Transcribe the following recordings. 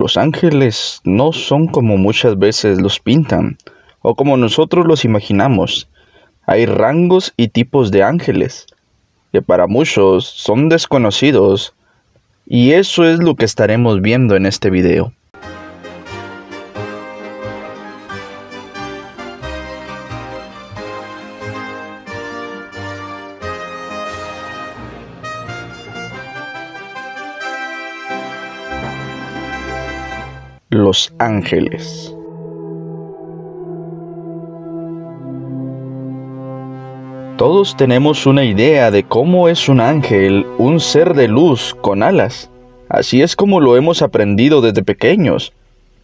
Los ángeles no son como muchas veces los pintan, o como nosotros los imaginamos. Hay rangos y tipos de ángeles, que para muchos son desconocidos, y eso es lo que estaremos viendo en este video. Los ángeles. Todos tenemos una idea de cómo es un ángel, un ser de luz con alas. Así es como lo hemos aprendido desde pequeños,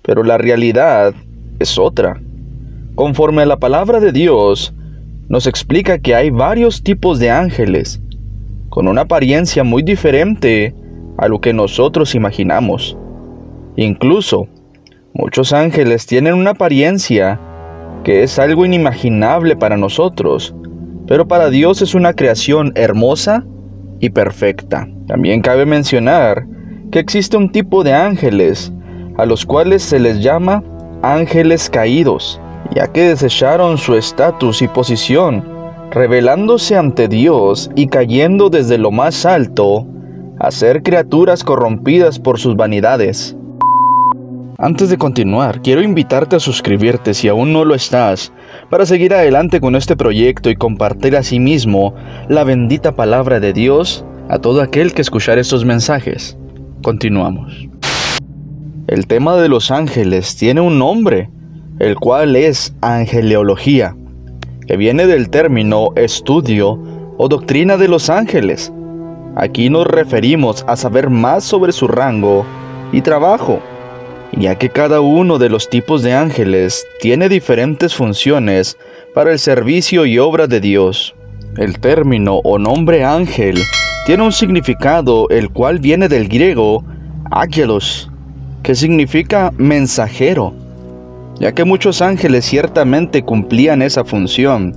pero la realidad es otra. Conforme a la palabra de Dios, nos explica que hay varios tipos de ángeles, con una apariencia muy diferente a lo que nosotros imaginamos. Incluso, muchos ángeles tienen una apariencia que es algo inimaginable para nosotros, pero para Dios es una creación hermosa y perfecta. También cabe mencionar que existe un tipo de ángeles a los cuales se les llama ángeles caídos, ya que desecharon su estatus y posición, rebelándose ante Dios y cayendo desde lo más alto a ser criaturas corrompidas por sus vanidades. Antes de continuar, quiero invitarte a suscribirte si aún no lo estás, para seguir adelante con este proyecto y compartir asimismo la bendita palabra de Dios a todo aquel que escuchar estos mensajes. Continuamos. El tema de los ángeles tiene un nombre, el cual es angeleología, que viene del término estudio o doctrina de los ángeles. Aquí nos referimos a saber más sobre su rango y trabajo, ya que cada uno de los tipos de ángeles tiene diferentes funciones para el servicio y obra de Dios. El término o nombre ángel tiene un significado el cual viene del griego ángelos, que significa mensajero, ya que muchos ángeles ciertamente cumplían esa función.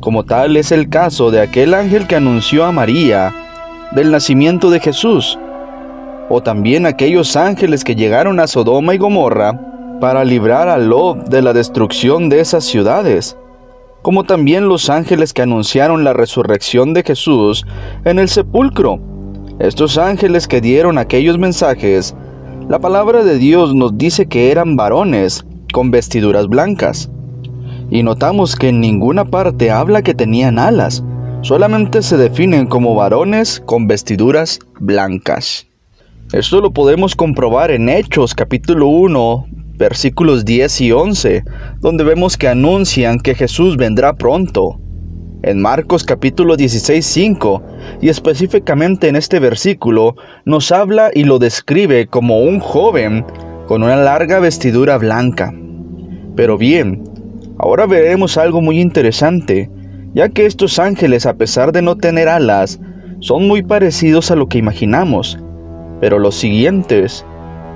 Como tal es el caso de aquel ángel que anunció a María del nacimiento de Jesús, o también aquellos ángeles que llegaron a Sodoma y Gomorra para librar a Lot de la destrucción de esas ciudades, como también los ángeles que anunciaron la resurrección de Jesús en el sepulcro. Estos ángeles que dieron aquellos mensajes, la palabra de Dios nos dice que eran varones con vestiduras blancas, y notamos que en ninguna parte habla que tenían alas, solamente se definen como varones con vestiduras blancas. Esto lo podemos comprobar en Hechos capítulo 1, versículos 10 y 11, donde vemos que anuncian que Jesús vendrá pronto. En Marcos capítulo 16, 5, y específicamente en este versículo, nos habla y lo describe como un joven con una larga vestidura blanca. Pero bien, ahora veremos algo muy interesante, ya que estos ángeles, a pesar de no tener alas, son muy parecidos a lo que imaginamos. Pero los siguientes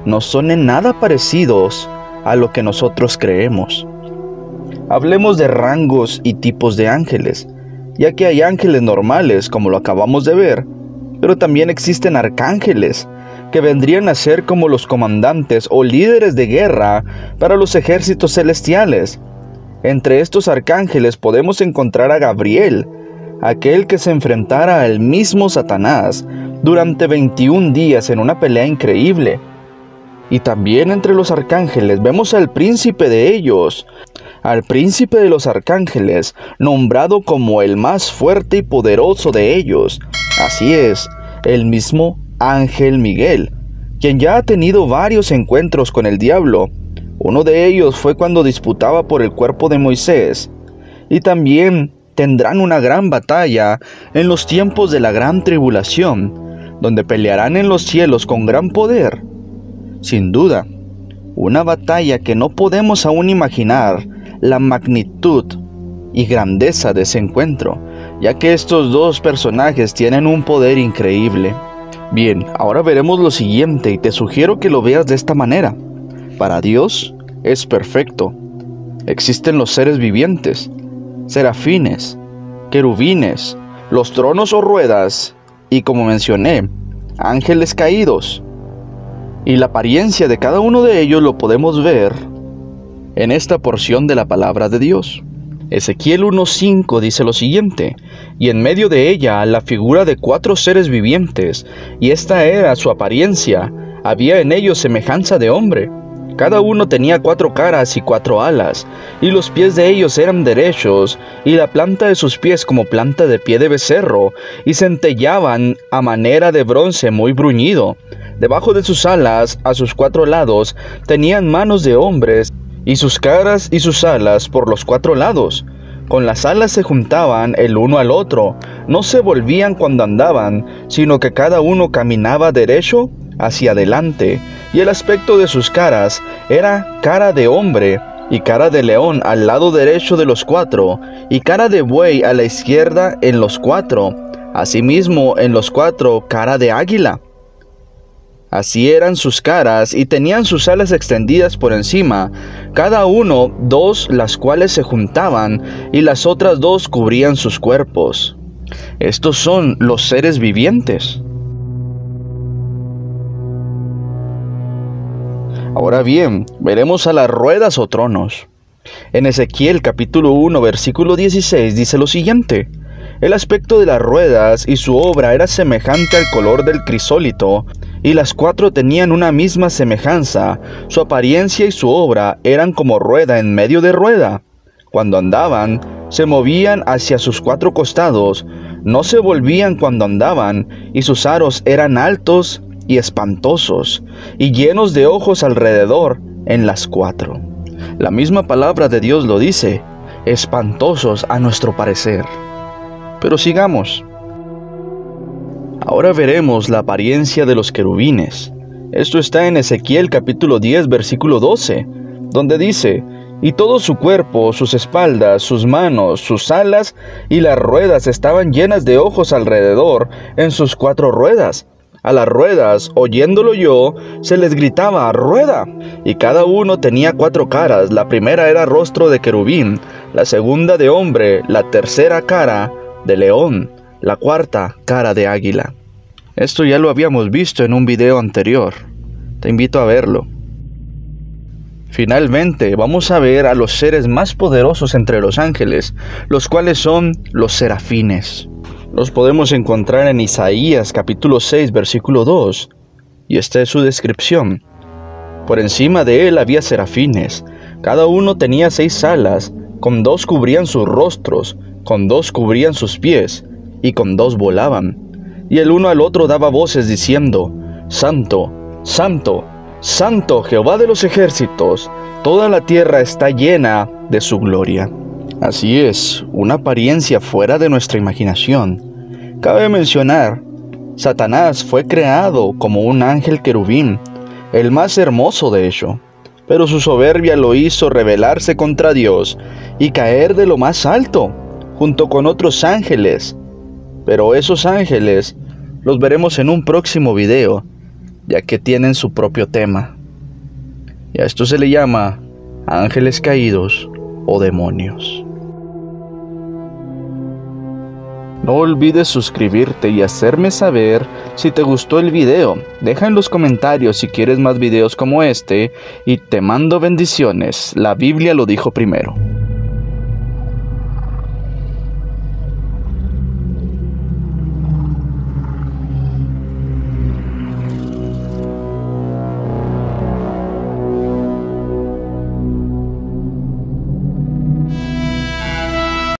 no son en nada parecidos a lo que nosotros creemos. Hablemos de rangos y tipos de ángeles, ya que hay ángeles normales, como lo acabamos de ver, pero también existen arcángeles, que vendrían a ser como los comandantes o líderes de guerra para los ejércitos celestiales. Entre estos arcángeles podemos encontrar a Gabriel, aquel que se enfrentara al mismo Satanás durante 21 días en una pelea increíble. Y también entre los arcángeles vemos al príncipe de ellos, al príncipe de los arcángeles, nombrado como el más fuerte y poderoso de ellos. Así es, el mismo ángel Miguel, quien ya ha tenido varios encuentros con el diablo. Uno de ellos fue cuando disputaba por el cuerpo de Moisés, y también tendrán una gran batalla en los tiempos de la gran tribulación, donde pelearán en los cielos con gran poder. Sin duda, una batalla que no podemos aún imaginar la magnitud y grandeza de ese encuentro, ya que estos dos personajes tienen un poder increíble. Bien, ahora veremos lo siguiente y te sugiero que lo veas de esta manera. Para Dios es perfecto. Existen los seres vivientes, serafines, querubines, los tronos o ruedas, y como mencioné, ángeles caídos. Y la apariencia de cada uno de ellos lo podemos ver en esta porción de la palabra de Dios. Ezequiel 1:5 dice lo siguiente: y en medio de ella la figura de 4 seres vivientes, y esta era su apariencia, había en ellos semejanza de hombre. Cada uno tenía 4 caras y 4 alas, y los pies de ellos eran derechos, y la planta de sus pies como planta de pie de becerro, y centellaban a manera de bronce muy bruñido. Debajo de sus alas, a sus 4 lados, tenían manos de hombres, y sus caras y sus alas por los 4 lados. Con las alas se juntaban el uno al otro, no se volvían cuando andaban, sino que cada uno caminaba derecho hacia adelante, y el aspecto de sus caras era cara de hombre, y cara de león al lado derecho de los 4, y cara de buey a la izquierda en los 4, asimismo en los 4 cara de águila. Así eran sus caras, y tenían sus alas extendidas por encima, cada uno 2, las cuales se juntaban, y las otras 2 cubrían sus cuerpos. Estos son los seres vivientes. Ahora bien, veremos a las ruedas o tronos. En Ezequiel capítulo 1, versículo 16 dice lo siguiente: el aspecto de las ruedas y su obra era semejante al color del crisólito, y las 4 tenían una misma semejanza, su apariencia y su obra eran como rueda en medio de rueda. Cuando andaban, se movían hacia sus 4 costados, no se volvían cuando andaban, y sus aros eran altos y espantosos, y llenos de ojos alrededor en las 4. La misma palabra de Dios lo dice, espantosos a nuestro parecer. Pero sigamos. Ahora veremos la apariencia de los querubines. Esto está en Ezequiel capítulo 10, versículo 12, donde dice: y todo su cuerpo, sus espaldas, sus manos, sus alas y las ruedas estaban llenas de ojos alrededor en sus 4 ruedas. A las ruedas, oyéndolo yo, se les gritaba: ¡rueda! Y cada uno tenía 4 caras, la primera era rostro de querubín, la segunda de hombre, la tercera cara de león, la cuarta cara de águila. Esto ya lo habíamos visto en un video anterior, te invito a verlo. Finalmente, vamos a ver a los seres más poderosos entre los ángeles, los cuales son los serafines. Los podemos encontrar en Isaías capítulo 6, versículo 2, y esta es su descripción. Por encima de él había serafines, cada uno tenía 6 alas, con 2 cubrían sus rostros, con 2 cubrían sus pies, y con 2 volaban. Y el uno al otro daba voces diciendo: Santo, Santo, Santo, Jehová de los ejércitos, toda la tierra está llena de su gloria. Así es, una apariencia fuera de nuestra imaginación. Cabe mencionar, Satanás fue creado como un ángel querubín, el más hermoso de hecho, pero su soberbia lo hizo rebelarse contra Dios y caer de lo más alto, junto con otros ángeles. Pero esos ángeles los veremos en un próximo video, ya que tienen su propio tema. Y a esto se le llama ángeles caídos o demonios. No olvides suscribirte y hacerme saber si te gustó el video. Deja en los comentarios si quieres más videos como este y te mando bendiciones. La Biblia lo dijo primero.